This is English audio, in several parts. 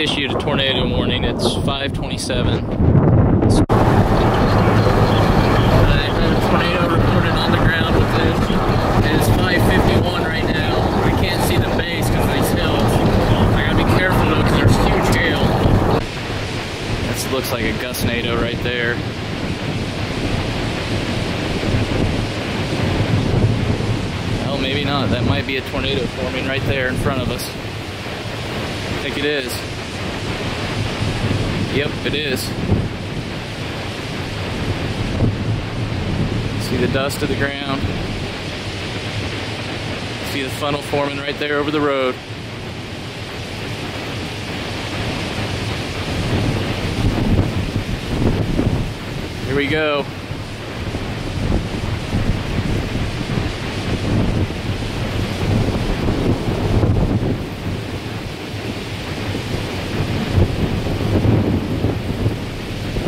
issued a tornado warning. It's 5:27. I had a tornado reported on the ground within, and it's 5:51 right now. I can't see the base because of these hills. I gotta be careful though because there's huge hail. This looks like a gustnado right there. Well, maybe not. That might be a tornado forming right there in front of us. I think it is. Yep, it is. See the dust of the ground. See the funnel forming right there over the road. Here we go.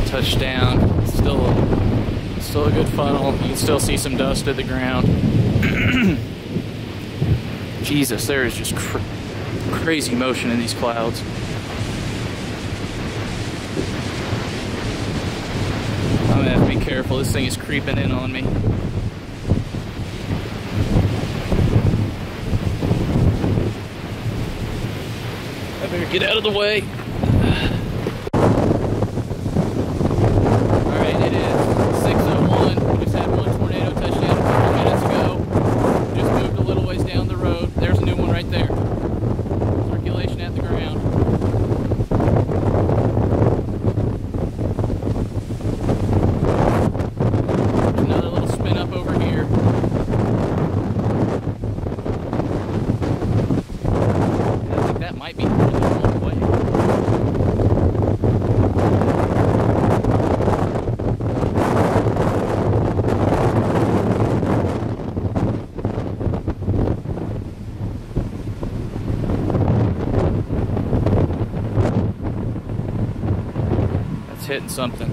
Touchdown. Still a good funnel. You can still see some dust at the ground. Jesus, there is just crazy motion in these clouds. I'm gonna have to be careful. This thing is creeping in on me. I better get out of the way. Hitting something.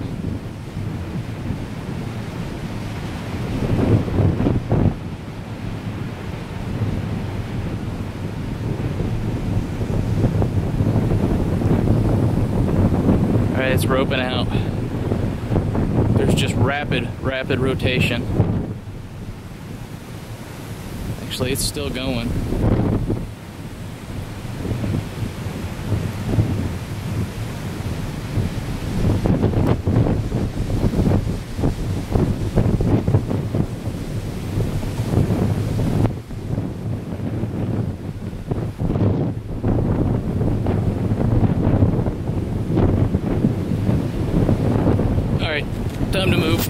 All right, it's roping out. There's just rapid rotation. Actually, it's still going. Time to move.